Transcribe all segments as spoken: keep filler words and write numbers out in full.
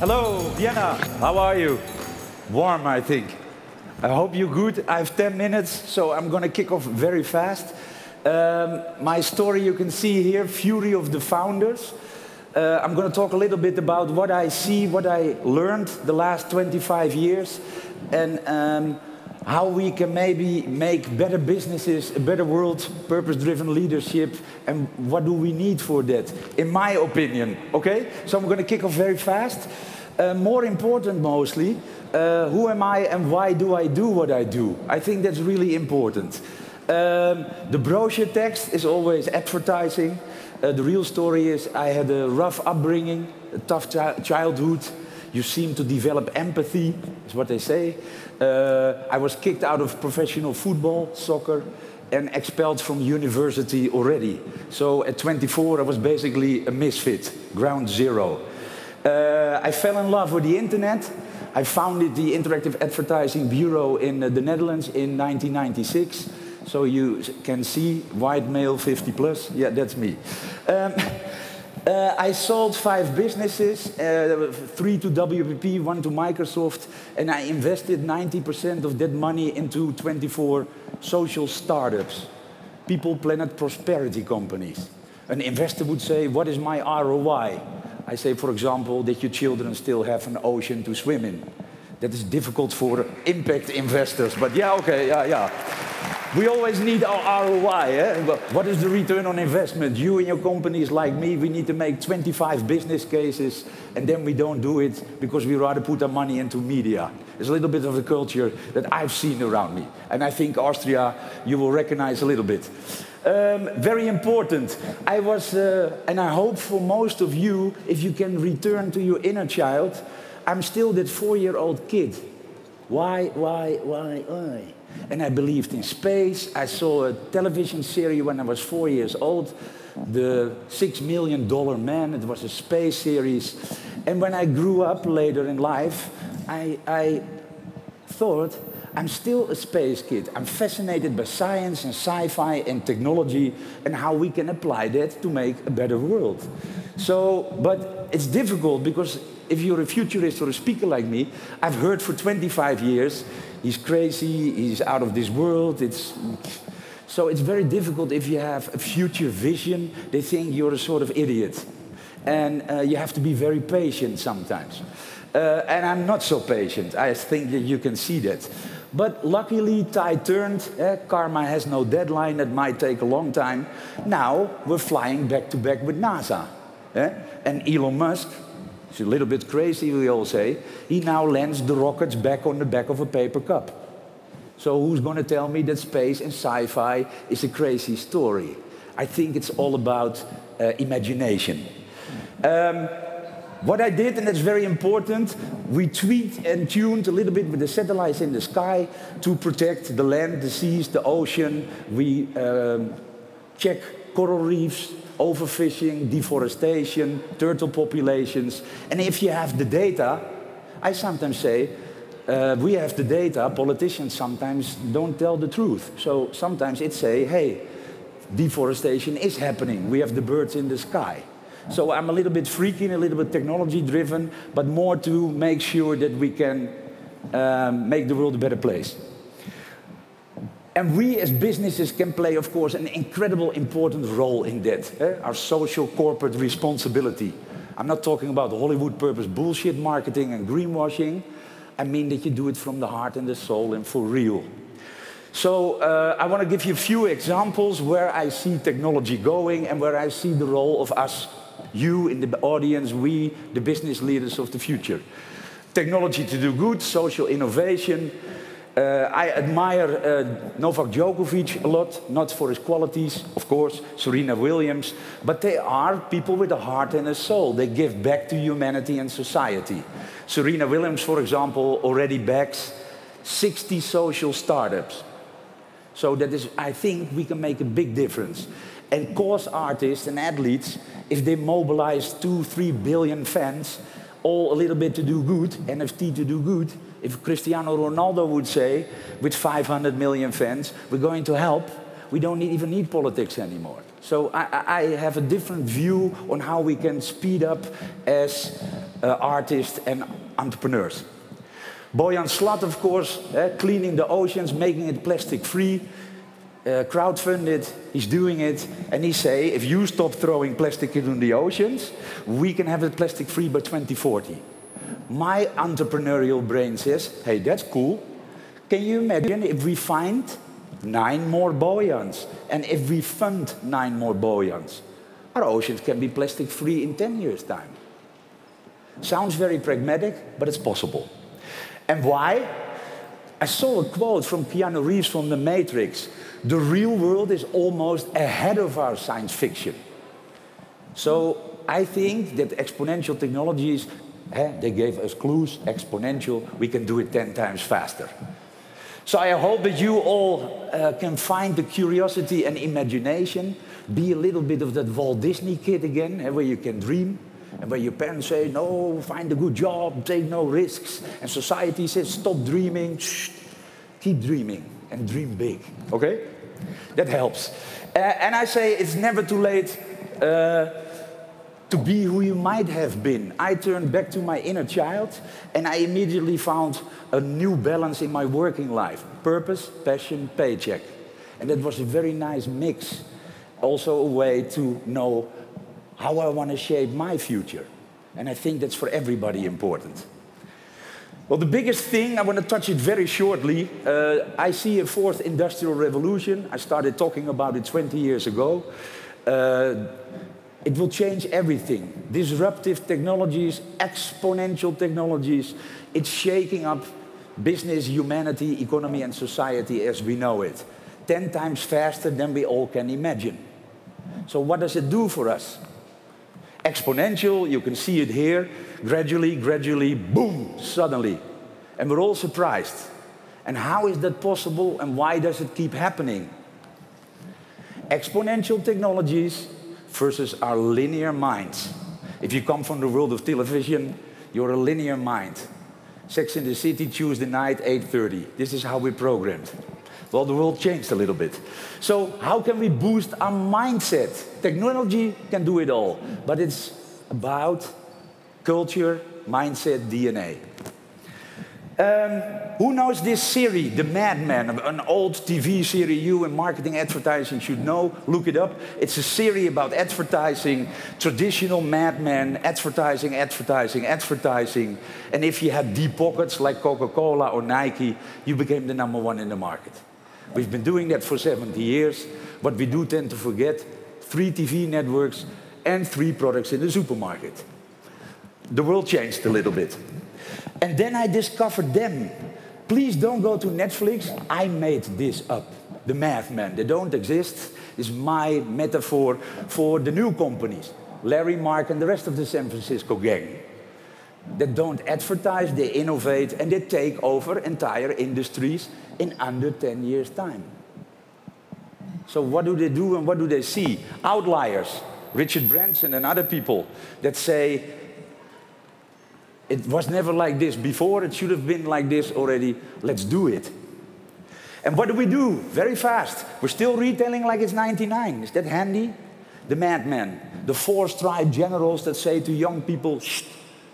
Hello, Vienna. How are you? Warm, I think. I hope you're good. I have ten minutes, so I'm going to kick off very fast. Um, my story you can see here, Fury of the Founders. Uh, I'm going to talk a little bit about what I see, what I learned the last twenty-five years, and um, how we can maybe make better businesses, a better world, purpose-driven leadership, and what do we need for that, in my opinion, okay? So I'm going to kick off very fast. Uh, more important, mostly, uh, who am I and why do I do what I do? I think that's really important. Um, the brochure text is always advertising. Uh, the real story is I had a rough upbringing, a tough ch- childhood. You seem to develop empathy, is what they say. Uh, I was kicked out of professional football, soccer, and expelled from university already. So at twenty-four, I was basically a misfit, ground zero. Uh, I fell in love with the internet. I founded the Interactive Advertising Bureau in uh, the Netherlands in nineteen ninety-six. So you can see, white male, fifty plus. Yeah, that's me. Um, Uh, I sold five businesses, uh, three to W P P, one to Microsoft, and I invested ninety percent of that money into twenty-four social startups, people, planet, prosperity companies. An investor would say, what is my R O I? I say, for example, that your children still have an ocean to swim in. That is difficult for impact investors, but yeah, okay, yeah, yeah. We always need our R O I, eh? What is the return on investment? You and your companies like me, we need to make twenty-five business cases, and then we don't do it because we rather put our money into media. It's a little bit of the culture that I've seen around me. And I think Austria, you will recognize a little bit. Um, very important. I was, uh, and I hope for most of you, if you can return to your inner child, I'm still that four-year-old kid. Why, why, why, why? And I believed in space. I saw a television series when I was four years old, The Six Million Dollar Man. It was a space series. And when I grew up later in life, I, I thought, I'm still a space kid. I'm fascinated by science and sci-fi and technology and how we can apply that to make a better world. So, but it's difficult because if you're a futurist or a speaker like me, I've heard for twenty-five years, he's crazy, he's out of this world. It's... So it's very difficult if you have a future vision. They think you're a sort of idiot. And uh, you have to be very patient sometimes. Uh, and I'm not so patient. I think that you can see that. But luckily, tide turned. Eh? Karma has no deadline. It might take a long time. Now we're flying back to back with NASA. Eh? And Elon Musk, it's a little bit crazy, we all say. He now lands the rockets back on the back of a paper cup. So who's going to tell me that space and sci-fi is a crazy story? I think it's all about uh, imagination. Um, what I did, and that's very important, we tweaked and tuned a little bit with the satellites in the sky to protect the land, the seas, the ocean. We um, check coral reefs, overfishing, deforestation, turtle populations. And if you have the data, I sometimes say, uh, we have the data, politicians sometimes don't tell the truth. So sometimes it say, hey, deforestation is happening. We have the birds in the sky. So I'm a little bit freaky and a little bit technology driven, but more to make sure that we can um, make the world a better place. And we as businesses can play, of course, an incredible important role in that. Eh? Our social corporate responsibility. I'm not talking about Hollywood purpose bullshit marketing and greenwashing. I mean that you do it from the heart and the soul and for real. So uh, I want to give you a few examples where I see technology going and where I see the role of us, you in the audience, we, the business leaders of the future. Technology to do good, social innovation. Uh, I admire uh, Novak Djokovic a lot, not for his qualities, of course, Serena Williams, but they are people with a heart and a soul. They give back to humanity and society. Serena Williams, for example, already backs sixty social startups. So that is, I think we can make a big difference. And cause artists and athletes, if they mobilize two, three billion fans, all a little bit to do good, N F T to do good, if Cristiano Ronaldo would say, with five hundred million fans, we're going to help, we don't need, even need politics anymore. So I, I have a different view on how we can speed up as uh, artists and entrepreneurs. Boyan Slat, of course, uh, cleaning the oceans, making it plastic free, uh, crowdfunded, he's doing it. And he say, if you stop throwing plastic into the oceans, we can have it plastic free by twenty forty. My entrepreneurial brain says, hey, that's cool. Can you imagine if we find nine more Boyans? And if we fund nine more Boyans, our oceans can be plastic free in ten years' time. Sounds very pragmatic, but it's possible. And why? I saw a quote from Keanu Reeves from The Matrix. The real world is almost ahead of our science fiction. So I think that exponential technologies, eh, they gave us clues, exponential, we can do it ten times faster. So I hope that you all uh, can find the curiosity and imagination, be a little bit of that Walt Disney kid again, eh, where you can dream. And where your parents say, no, find a good job, take no risks. And society says, stop dreaming, shh, keep dreaming and dream big, okay? That helps. Uh, and I say, it's never too late uh, to be who you might have been. I turned back to my inner child and I immediately found a new balance in my working life. Purpose, passion, paycheck. And that was a very nice mix. Also a way to know how I want to shape my future. And I think that's for everybody important. Well, the biggest thing, I want to touch it very shortly. Uh, I see a fourth industrial revolution. I started talking about it twenty years ago. Uh, it will change everything. Disruptive technologies, exponential technologies. It's shaking up business, humanity, economy, and society as we know it. Ten times faster than we all can imagine. So what does it do for us? Exponential, you can see it here, gradually, gradually, boom, suddenly. And we're all surprised. And how is that possible and why does it keep happening? Exponential technologies versus our linear minds. If you come from the world of television, you're a linear mind. Sex and the City, Tuesday night, eight thirty. This is how we're programmed. Well, the world changed a little bit. So how can we boost our mindset? Technology can do it all, but it's about culture, mindset, D N A. Um, who knows this series, The Mad Men, an old T V series you in marketing advertising should know? Look it up. It's a series about advertising, traditional Mad Men, advertising, advertising, advertising. And if you had deep pockets like Coca-Cola or Nike, you became the number one in the market. We've been doing that for seventy years. What we do tend to forget, three T V networks and three products in the supermarket. The world changed a little bit. And then I discovered them. Please don't go to Netflix. I made this up. The Mad Men, they don't exist. It's my metaphor for the new companies. Larry, Mark, and the rest of the San Francisco gang. They don't advertise, they innovate, and they take over entire industries in under ten years' time. So what do they do and what do they see? Outliers, Richard Branson and other people that say, it was never like this before, it should have been like this already, let's do it. And what do we do? Very fast. We're still retailing like it's ninety-nine. Is that handy? The Mad Men, the four striped generals that say to young people, shh,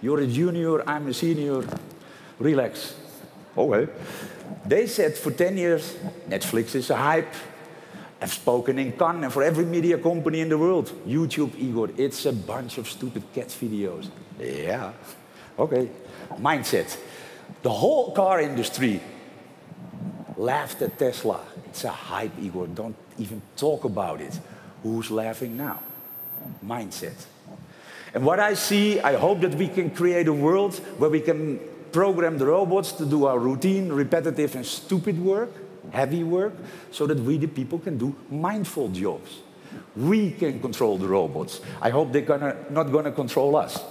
you're a junior, I'm a senior, relax. Okay. They said for ten years, Netflix is a hype. I've spoken in Cannes and for every media company in the world. YouTube, Igor, it's a bunch of stupid cat videos. Yeah. Okay, mindset. The whole car industry laughed at Tesla. It's a hype, Igor. Don't even talk about it. Who's laughing now? Mindset. And what I see, I hope that we can create a world where we can program the robots to do our routine, repetitive and stupid work, heavy work, so that we, the people, can do mindful jobs. We can control the robots. I hope they're gonna, not gonna control us.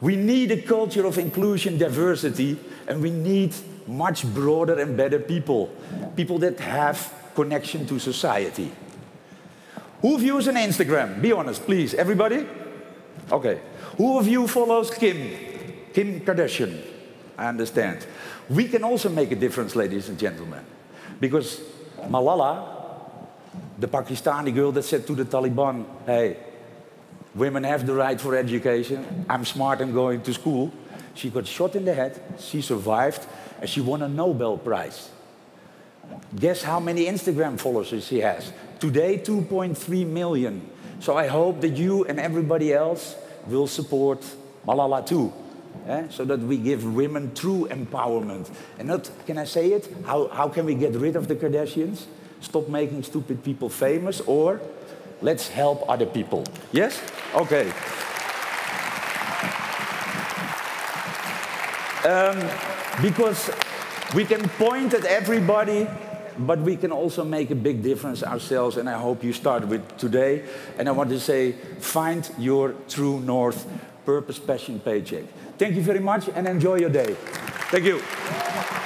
We need a culture of inclusion, diversity, and we need much broader and better people. People that have connection to society. Who of you is on Instagram? Be honest, please. Everybody? Okay. Who of you follows Kim? Kim Kardashian. I understand. We can also make a difference, ladies and gentlemen. Because Malala, the Pakistani girl that said to the Taliban, hey, Women have the right for education. I'm smart, I'm going to school. She got shot in the head, she survived, and she won a Nobel Prize. Guess how many Instagram followers she has? Today, two point three million. So I hope that you and everybody else will support Malala too, eh? So that we give women true empowerment. And not, can I say it? How, how can we get rid of the Kardashians? Stop making stupid people famous, or let's help other people. Yes? Okay. Um, because we can point at everybody, but we can also make a big difference ourselves, and I hope you start with today. And I want to say, find your true north, purpose, passion, paycheck. Thank you very much, and enjoy your day. Thank you.